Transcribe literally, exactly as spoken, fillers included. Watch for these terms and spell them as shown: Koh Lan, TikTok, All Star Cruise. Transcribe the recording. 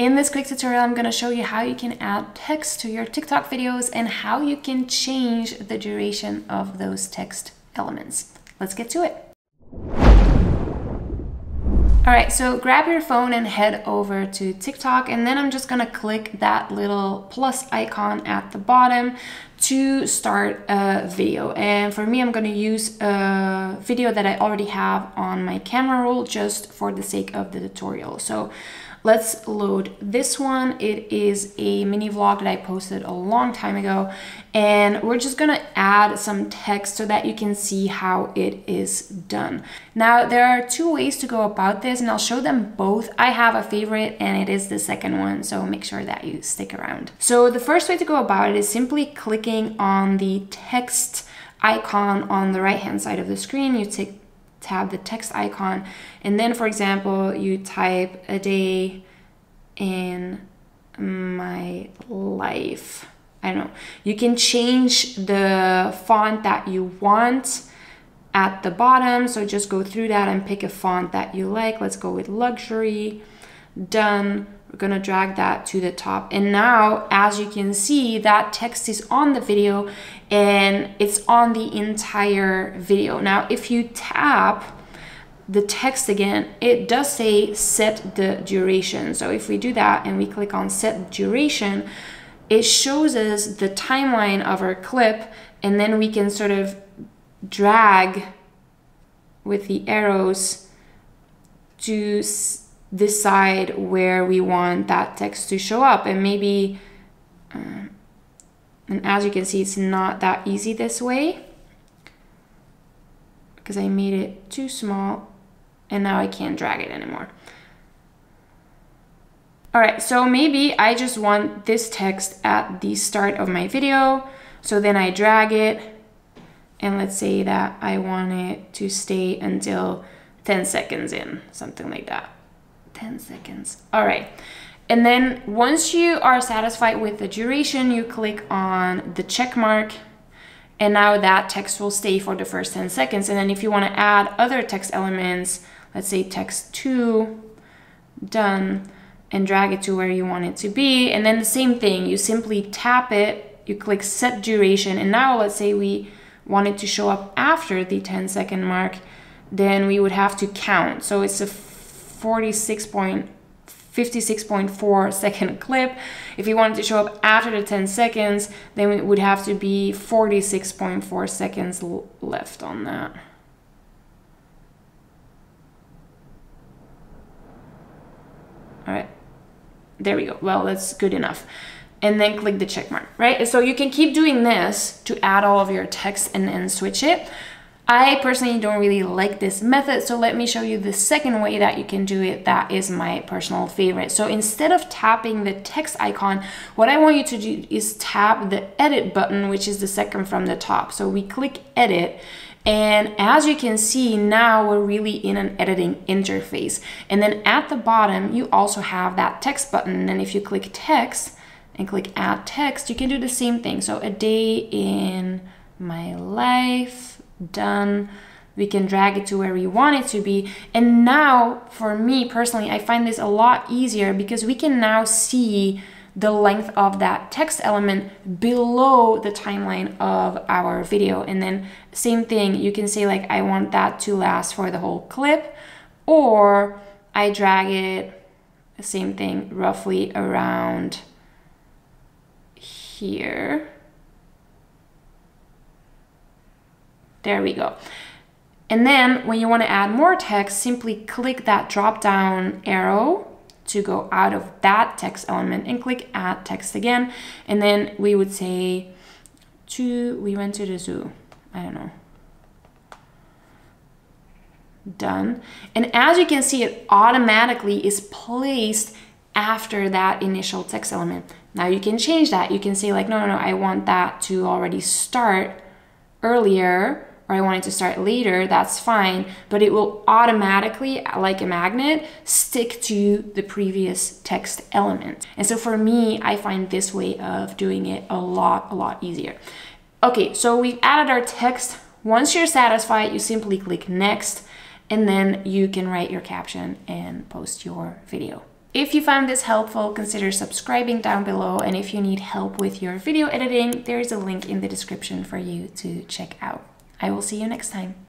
In this quick tutorial, I'm going to show you how you can add text to your TikTok videos and how you can change the duration of those text elements. Let's get to it. All right, so grab your phone and head over to TikTok, and then I'm just going to click that little plus icon at the bottom to start a video. And for me, I'm going to use a video that I already have on my camera roll just for the sake of the tutorial. So let's load this one. It is a mini vlog that I posted a long time ago, and we're just gonna add some text so that you can see how it is done. Now, there are two ways to go about this, and I'll show them both. I have a favorite, and it is the second one, so make sure that you stick around. So the first way to go about it is simply clicking on the text icon on the right-hand side of the screen. You take tab the text icon, and then, for example, you type a day in my life. I don't know. You can change the font that you want at the bottom, so just go through that and pick a font that you like. Let's go with luxury. Done. We're gonna drag that to the top, and now, as you can see, that text is on the video and it's on the entire video. Now, if you tap the text again, it does say set the duration. So if we do that and we click on set duration, it shows us the timeline of our clip, and then we can sort of drag with the arrows to decide where we want that text to show up. And maybe, uh, and as you can see, it's not that easy this way because I made it too small, and now I can't drag it anymore. All right, so maybe I just want this text at the start of my video. So then I drag it, and let's say that I want it to stay until ten seconds in, something like that. ten seconds. All right. And then once you are satisfied with the duration, you click on the check mark, and now that text will stay for the first ten seconds. And then if you want to add other text elements, let's say text two, done, and drag it to where you want it to be. And then the same thing, you simply tap it, you click set duration. And now let's say we want it to show up after the ten second mark, then we would have to count. So it's a forty-six point five six point four second clip. If you wanted to show up after the ten seconds, then it would have to be forty-six point four seconds left on that. All right, there we go. Well, that's good enough. And then click the check mark, right? So you can keep doing this to add all of your text and then switch it. I personally don't really like this method, so let me show you the second way that you can do it. That is my personal favorite. So instead of tapping the text icon, what I want you to do is tap the edit button, which is the second from the top. So we click edit, and as you can see, now we're really in an editing interface. And then at the bottom, you also have that text button. And if you click text and click add text, you can do the same thing. So a day in my life. Done. We can drag it to where we want it to be. And now, for me personally, I find this a lot easier because we can now see the length of that text element below the timeline of our video. And then same thing, you can say like, I want that to last for the whole clip, or I drag it, same thing, roughly around here. There we go. And then when you want to add more text, simply click that drop down arrow to go out of that text element and click add text again. And then we would say, to, we went to the zoo. I don't know. Done. And as you can see, it automatically is placed after that initial text element. Now you can change that. You can say like, no, no, no, I want that to already start earlier, or I wanted to start later, that's fine, but it will automatically, like a magnet, stick to the previous text element. And so for me, I find this way of doing it a lot, a lot easier. Okay, so we've added our text. Once you're satisfied, you simply click next, and then you can write your caption and post your video. If you found this helpful, consider subscribing down below, and if you need help with your video editing, there is a link in the description for you to check out. I will see you next time.